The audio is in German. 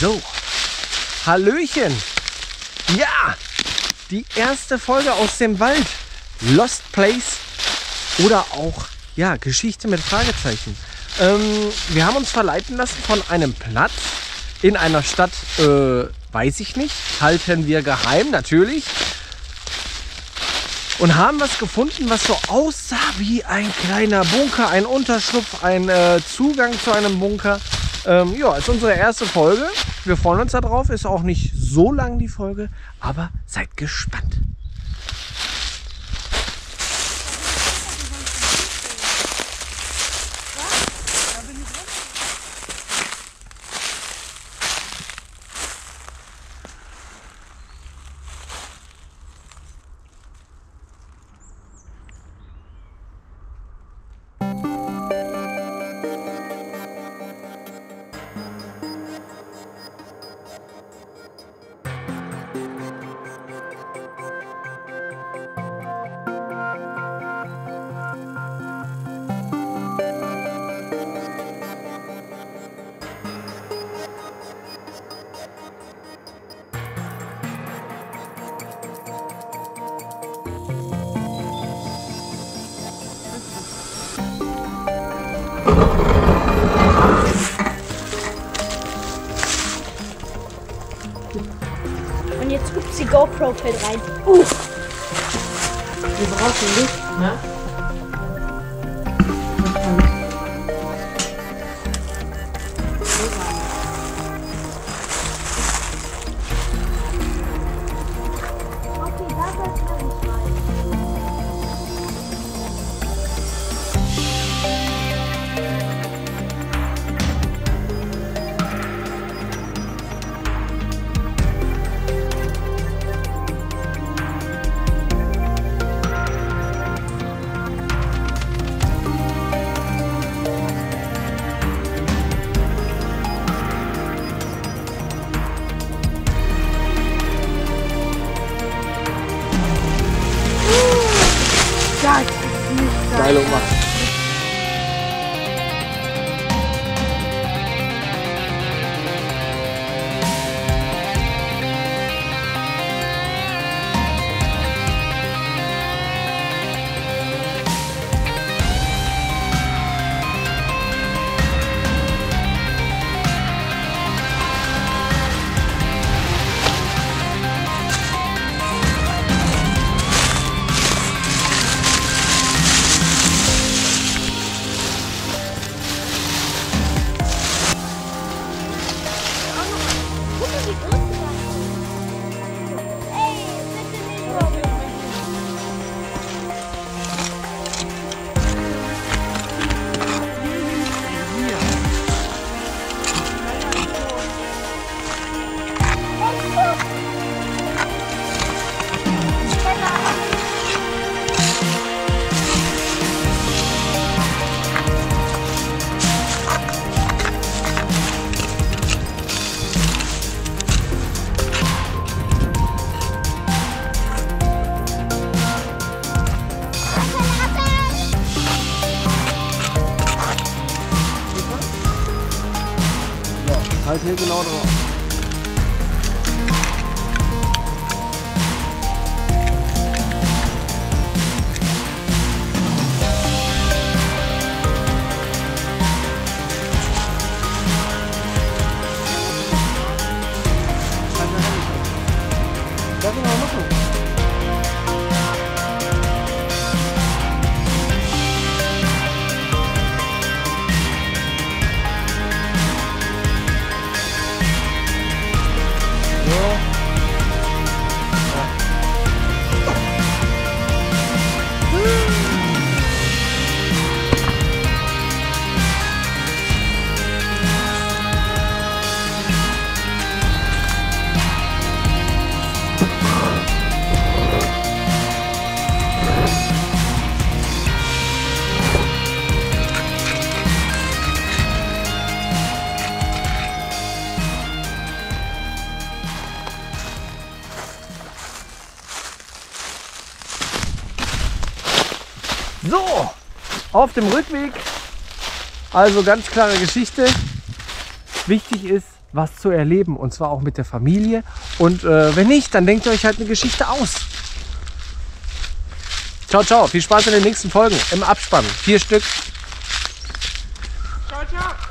So, Hallöchen! Ja, die erste Folge aus dem Wald. Lost Place oder auch ja, Geschichte mit Fragezeichen. Wir haben uns verleiten lassen von einem Platz in einer Stadt, weiß ich nicht, halten wir geheim natürlich. Und haben was gefunden, was so aussah wie ein kleiner Bunker, ein Unterschlupf, ein Zugang zu einem Bunker. Ja, ist unsere erste Folge. Wir freuen uns darauf. Ist auch nicht so lang die Folge, aber seid gespannt. Und jetzt guckt die GoPro fällt rein. Wir brauchen Licht, ne? Hallo Mann. Halt hier genau drauf. Lass ihn mal machen. So, auf dem Rückweg, also ganz klare Geschichte, wichtig ist, was zu erleben, und zwar auch mit der Familie. Und wenn nicht, dann denkt ihr euch halt eine Geschichte aus. Ciao, ciao. Viel Spaß in den nächsten Folgen. Im Abspann. 4 Stück. Ciao, ciao.